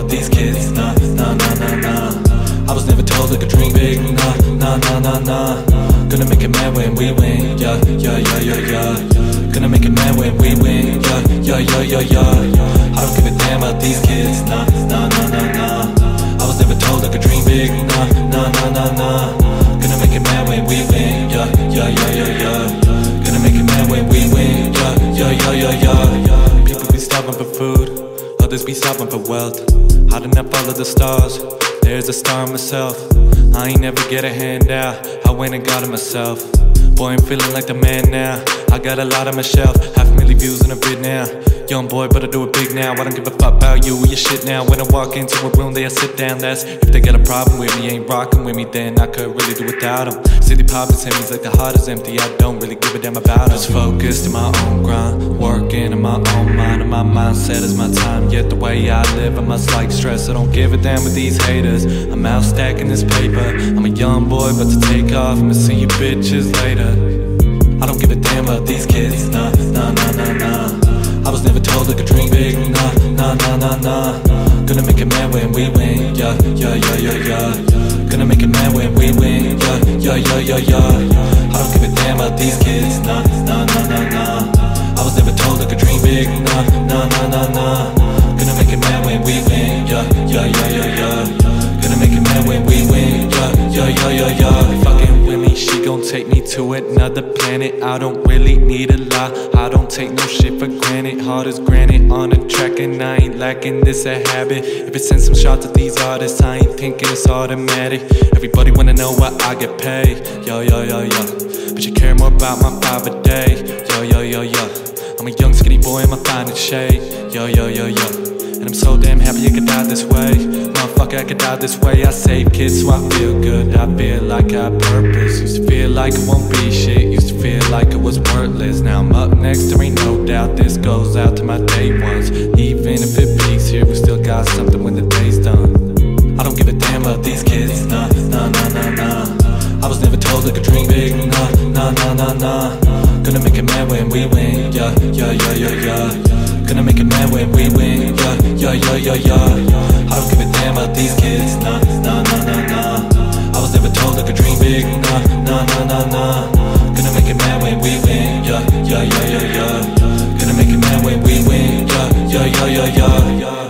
about these kids, nah, nah, nah, nah, nah. I was never told I could dream big, nah, nah, nah, nah, nah. Gonna make it mad when we win, yeah, yeah, yeah, yeah, yeah. Gonna make it mad when we win, yeah, yeah, yeah, yeah, yeah. I don't give a damn about these kids, nah, nah, nah, nah, nah. I was never told I could dream big, nah, nah, nah, nah, nah. Gonna make it mad when we win, yeah, yeah, yeah, yeah, yeah. Gonna make it mad when we win, yeah, yeah, yeah, yeah, yeah, yeah. People be starving for food, others be starving for wealth. How did I follow the stars? There's a star in myself. I ain't never get a handout, I went and got it myself. Boy, I'm feeling like the man now. I got a lot on my shelf, 500,000 views in a vid now. Young boy, but I do it big now. I don't give a fuck about you or your shit now. When I walk into a room, they all sit down. That's if they got a problem with me, ain't rocking with me, then I could really do without them. City poppin' seems like the heart is empty, I don't really give a damn about them. Just focused in my own grind, working in my own mind, and my mindset is my time. Yet the way I live, I must like stress. I don't give a damn with these haters. I'm out stacking this paper. I'm a young boy, but to take off, I'ma see you bitches later. I don't give a damn about these kids, nah, nah, nah, nah, nah. I was never told I could dream big, nah, nah, nah, nah, nah. Gonna make it mad when we win, yeah, yeah, yeah, yeah, yeah. Gonna make it mad when we win, yeah, yeah, yeah, yeah, yeah. I don't give a damn about these kids, nah, nah, nah, nah, nah. I was never told I could dream big, nah, nah, nah, nah, nah. Gonna make it mad when we win, yeah, yeah, yeah, yeah, yeah. Gonna make it mad when we win, yeah, yeah, yeah, yeah, yeah. Fucking with me, she gon' take me to another planet. I don't really need a lot, I don't take no shit for granted. Hard as granite on the track and I ain't lacking, this a habit. If it sends some shots at these artists, I ain't thinking it's automatic. Everybody wanna know why I get paid, yo, yo, yo, yo. But you care more about my 5 a day, yo, yo, yo, yo. I'm a young skinny boy in my finest shade, yo, yo, yo, yo. And I'm so damn happy I could die this way. Motherfucker, I could die this way. I save kids so I feel good, I feel like I have purpose. Used to feel like it won't be shit, used to feel like it was worthless. Now I'm up next, there ain't no doubt. This goes out to my day ones. Even if it peaks here, we still got something when the day's done. I don't give a damn about these kids, nah, nah, nah, nah, nah. I was never told I could dream big, nah, nah, nah, nah, nah. Gonna make it mad when we win, yeah, yeah, yeah, yeah, yeah. Gonna make it mad when we win, yeah, yeah, yeah, yeah, yeah. I don't give a damn about these kids, nah, nah, nah, nah, nah. I was never told I could dream big, nah, nah, nah, nah, nah. Gonna make it mad when we win, yeah, yeah, yeah, yeah, yeah. Gonna make it mad when we win, yeah, yeah, yeah, yeah, yeah.